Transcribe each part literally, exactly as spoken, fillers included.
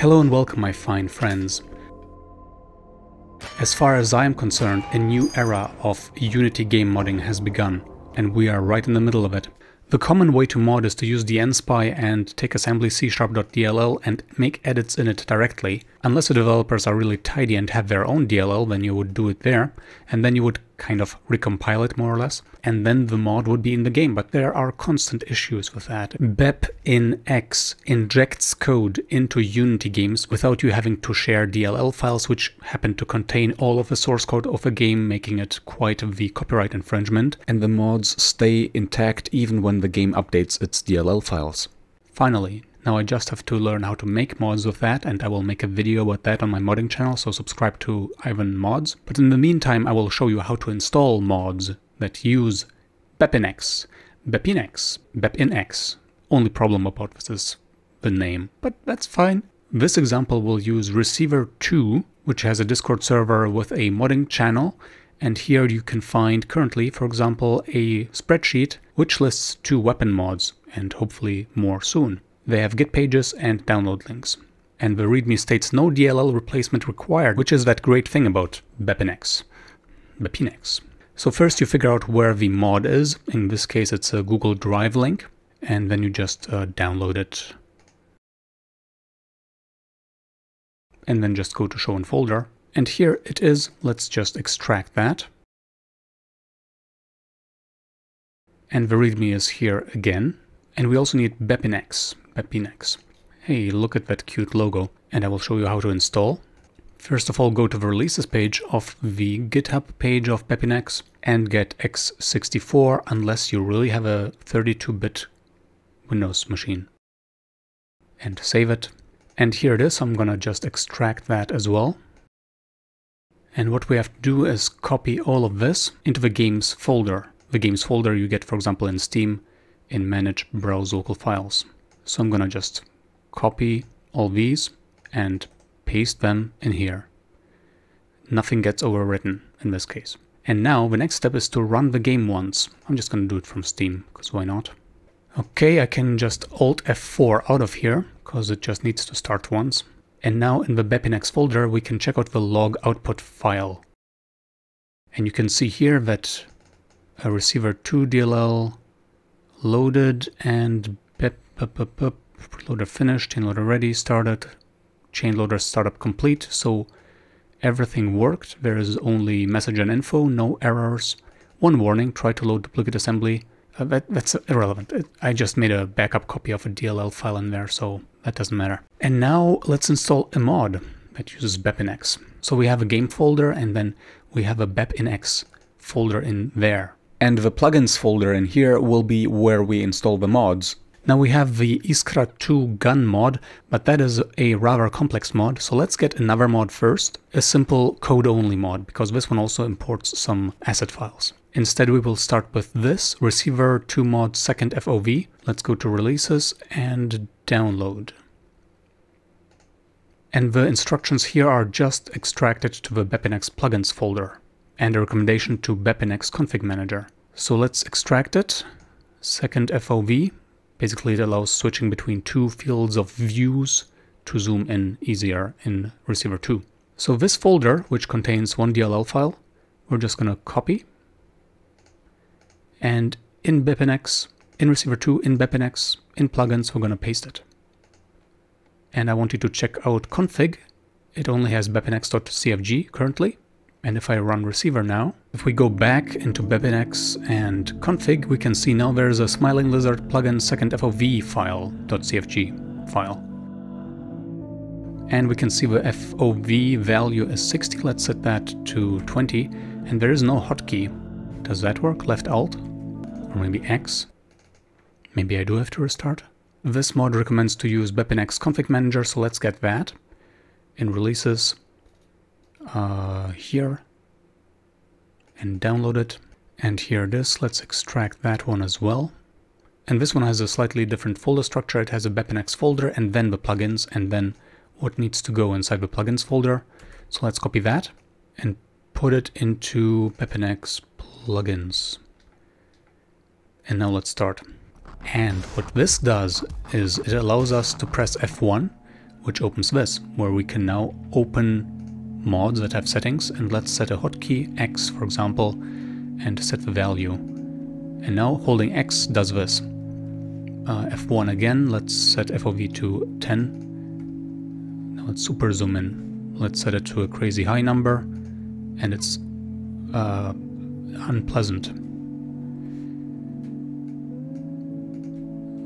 Hello and welcome, my fine friends. As far as I am concerned, a new era of Unity game modding has begun, and we are right in the middle of it. The common way to mod is to use dnSpy and take assembly c sharp dot d l l and make edits in it directly. Unless the developers are really tidy and have their own D L L, then you would do it there, and then you would kind of recompile it more or less, and then the mod would be in the game, but there are constant issues with that. BepInEx injects code into Unity games without you having to share D L L files, which happen to contain all of the source code of a game, making it quite the copyright infringement. And the mods stay intact even when the game updates its D L L files. Finally. Now I just have to learn how to make mods with that, and I will make a video about that on my modding channel, so subscribe to Ivan Mods. But in the meantime, I will show you how to install mods that use BepInEx. BepInEx. BepInEx. Only problem about this is the name, but that's fine. This example will use Receiver two, which has a Discord server with a modding channel. And here you can find currently, for example, a spreadsheet which lists two weapon mods, and hopefully more soon. They have Git pages and download links. And the README states no D L L replacement required, which is that great thing about BepInEx. BepInEx. So first you figure out where the mod is. In this case, it's a Google Drive link. And then you just uh, download it. And then just go to Show in Folder. And here it is. Let's just extract that. And the README is here again. And we also need BepInEx. BepInEx. Hey, look at that cute logo. And I will show you how to install. First of all, go to the releases page of the GitHub page of BepInEx and get x sixty-four unless you really have a thirty-two bit Windows machine. And save it. And here it is. I'm gonna just extract that as well. And what we have to do is copy all of this into the games folder. The games folder you get, for example, in Steam in Manage Browse Local Files. So I'm gonna just copy all these and paste them in here. Nothing gets overwritten in this case. And now the next step is to run the game once. I'm just gonna do it from Steam, because why not? Okay, I can just Alt F four out of here, because it just needs to start once. And now in the BepInEx folder, we can check out the log output file. And you can see here that a Receiver two D L L loaded and bep, bep, bep, bep, loader finished, chain loader ready, started, chain loader startup complete. So everything worked. There is only message and info, no errors. One warning, try to load duplicate assembly. Uh, that, that's irrelevant. It, I just made a backup copy of a D L L file in there, so that doesn't matter. And now let's install a mod that uses BepInEx. So we have a game folder, and then we have a BepInEx folder in there. And the plugins folder in here will be where we install the mods. Now we have the Iskra two gun mod, but that is a rather complex mod, so let's get another mod first, a simple code-only mod, because this one also imports some asset files. Instead we will start with this, Receiver two mod Second F O V. Let's go to Releases and Download. And the instructions here are just extracted to the BepInEx plugins folder. And a recommendation to BepInEx config manager. So let's extract it. Second F O V. Basically it allows switching between two fields of views to zoom in easier in Receiver two. So this folder, which contains one D L L file, we're just gonna copy. And in BepInEx, in Receiver two, in BepInEx, in plugins, we're gonna paste it. And I want you to check out config. It only has BepInEx.cfg currently. And if I run Receiver now, if we go back into BepInEx and config, we can see now there's a Smiling Lizard plugin Second F O V file, .cfg file. And we can see the F O V value is sixty, let's set that to twenty, and there is no hotkey. Does that work? Left Alt? Or maybe X? Maybe I do have to restart? This mod recommends to use BepInEx config manager, so let's get that. In Releases, Uh, here and download it. And here it is. Let's extract that one as well. And this one has a slightly different folder structure. It has a BepInEx folder and then the plugins and then what needs to go inside the plugins folder. So let's copy that and put it into BepInEx plugins. And now let's start. And what this does is it allows us to press F one which opens this, where we can now open mods that have settings, and let's set a hotkey, X for example, and set the value. And now holding X does this. Uh, F one again, let's set F O V to ten. Now let's super zoom in. Let's set it to a crazy high number, and it's uh, unpleasant.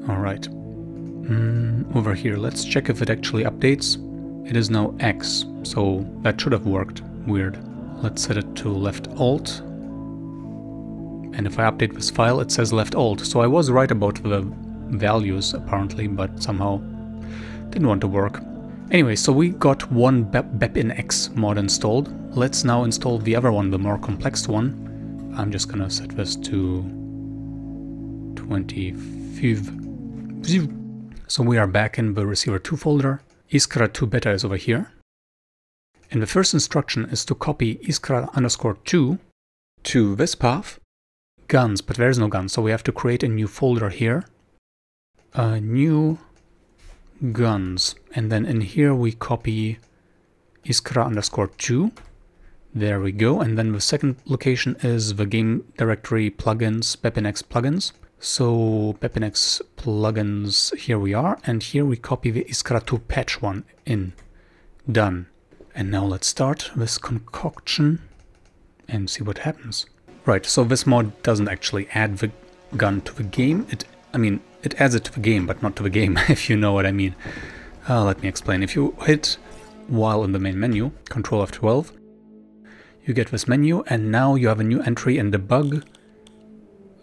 Alright, mm, over here, let's check if it actually updates. It is now X, so that should have worked. Weird. Let's set it to left alt. And if I update this file, it says left alt. So I was right about the values apparently, but somehow didn't want to work. Anyway, so we got one BepInEx mod installed. Let's now install the other one, the more complex one. I'm just gonna set this to twenty-five. So we are back in the Receiver two folder. Iskra two beta is over here. And the first instruction is to copy Iskra underscore two to this path. Guns, but there is no gun, so we have to create a new folder here. Uh, new guns. And then in here we copy Iskra underscore two. There we go. And then the second location is the game directory plugins, BepInEx plugins. So BepInEx plugins, here we are, and here we copy the Iskra two patch one in. Done. And now let's start this concoction and see what happens. Right, so this mod doesn't actually add the gun to the game. It, I mean, it adds it to the game, but not to the game, if you know what I mean. Uh, let me explain. If you hit while in the main menu, Control F twelve, you get this menu, and now you have a new entry in debug.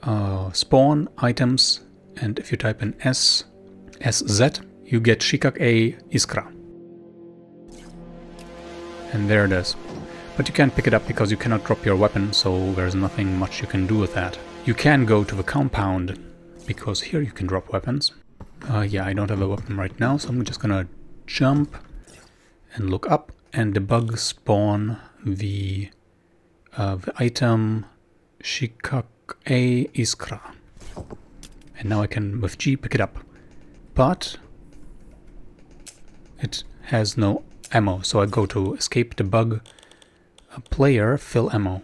Uh, spawn, items, and if you type in S, S Z, you get Shikak A Iskra. And there it is. But you can't pick it up because you cannot drop your weapon, so there's nothing much you can do with that. You can go to the compound, because here you can drop weapons. Uh, yeah, I don't have a weapon right now, so I'm just gonna jump and look up and debug spawn the, uh, the item Shikak A Iskra, and now I can with G pick it up, but it has no ammo, so I go to escape debug player fill ammo,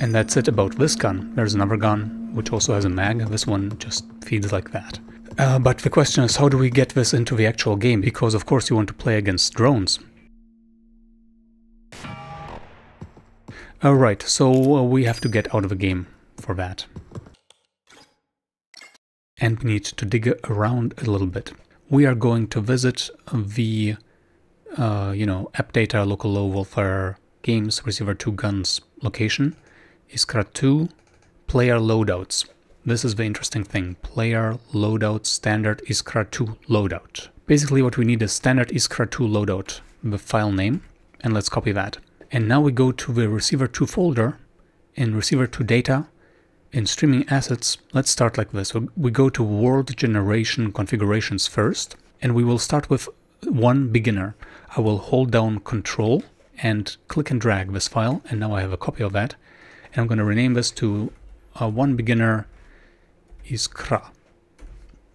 and that's it about this gun. There's another gun which also has a mag. This one just feeds like that. Uh, but the question is, how do we get this into the actual game? Because of course you want to play against drones. Alright, so uh, we have to get out of the game for that. And we need to dig around a little bit. We are going to visit the, uh, you know, app data local low Wolfire Games Receiver two guns location, Iskra two. Player loadouts. This is the interesting thing. Player loadout standard Iskra two loadout. Basically what we need is standard Iskra two loadout, the file name, and let's copy that. And now we go to the Receiver two folder, in Receiver two data, in streaming assets. Let's start like this. We go to world generation configurations first, and we will start with one beginner. I will hold down control and click and drag this file, and now I have a copy of that. And I'm going to rename this to Uh, one beginner Iskra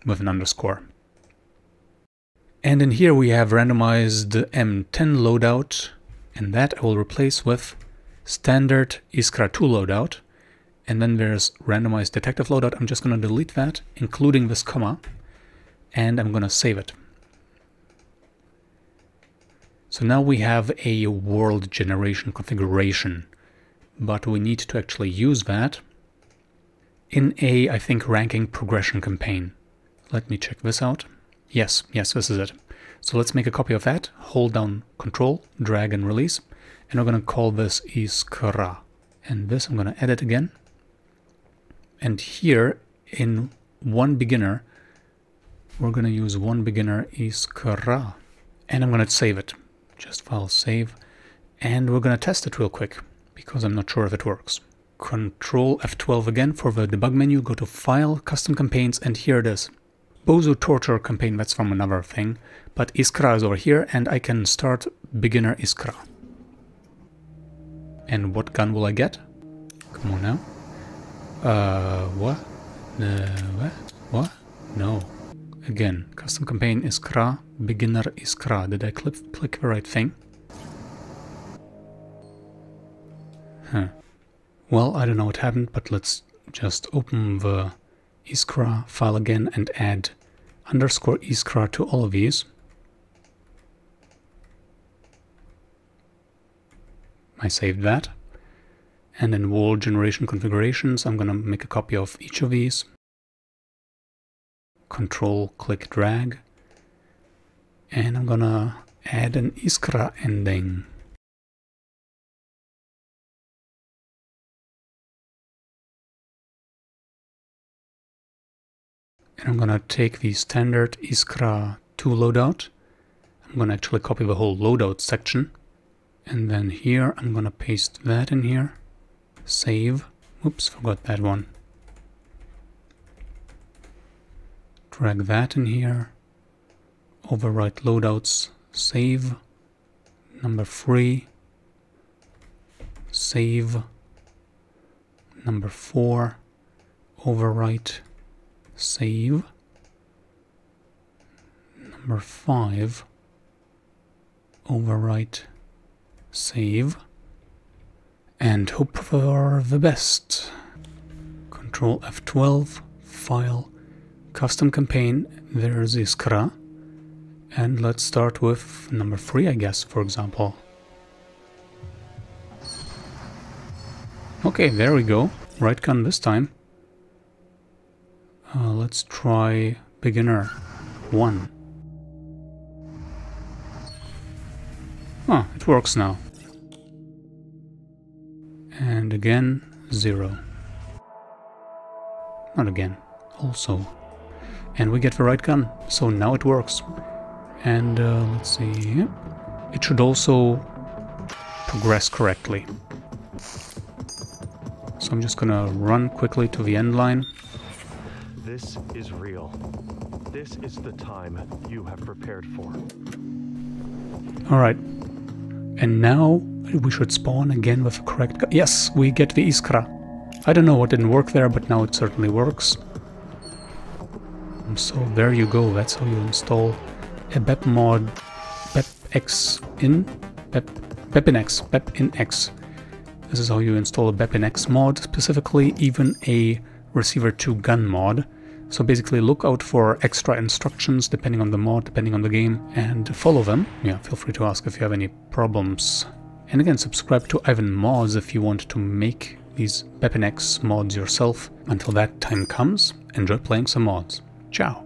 with an underscore. And in here we have randomized M ten loadout, and that I will replace with standard Iskra two loadout. And then there's randomized detective loadout. I'm just going to delete that, including this comma, and I'm going to save it. So now we have a world generation configuration, but we need to actually use that in a, I think, ranking progression campaign. Let me check this out. Yes, yes, this is it. So let's make a copy of that, hold down control, drag and release, and I'm going to call this Iskra. And this I'm going to edit again. And here in one beginner, we're going to use one beginner Iskra. And I'm going to save it. Just file save. And we're going to test it real quick, because I'm not sure if it works. Control F twelve again for the debug menu, go to File, Custom Campaigns, and here it is. Bozo Torture campaign, that's from another thing, but Iskra is over here and I can start beginner Iskra. And what gun will I get? Come on now. Uh, what? Uh, what? What? No. Again, custom campaign Iskra, beginner Iskra. Did I click, click the right thing? Huh. Well, I don't know what happened, but let's just open the Iskra file again and add underscore Iskra to all of these. I saved that. And in wall generation configurations, I'm going to make a copy of each of these. Control, click, drag. And I'm going to add an Iskra ending. And I'm going to take the standard Iskra two loadout. I'm going to actually copy the whole loadout section. And then here, I'm going to paste that in here. Save. Oops, forgot that one. Drag that in here. Overwrite loadouts. Save. Number three. Save. Number four. Overwrite. Save. Number five. Overwrite. Save. And hope for the best. Control F twelve, file, custom campaign, there's Iskra. And let's start with number three, I guess, for example. Okay, there we go. Right gun this time. Uh, let's try beginner one. Ah, it works now. And again, zero. Not again, also. And we get the right gun, so now it works. And uh, let's see, it should also progress correctly. So I'm just gonna run quickly to the end line. This is real. This is the time you have prepared for. All right, and now we should spawn again with a correct gun. Yes, we get the Iskra. I don't know what didn't work there, but now it certainly works. And so there you go, that's how you install a Bep mod, BepInEx, Bep, BepInEx, BepInEx. This is how you install a BepInEx mod, specifically even a Receiver two gun mod. So basically look out for extra instructions depending on the mod, depending on the game, and follow them. Yeah, feel free to ask if you have any problems. And again, subscribe to Ivan Mods if you want to make these BepInEx mods yourself. Until that time comes, enjoy playing some mods. Ciao!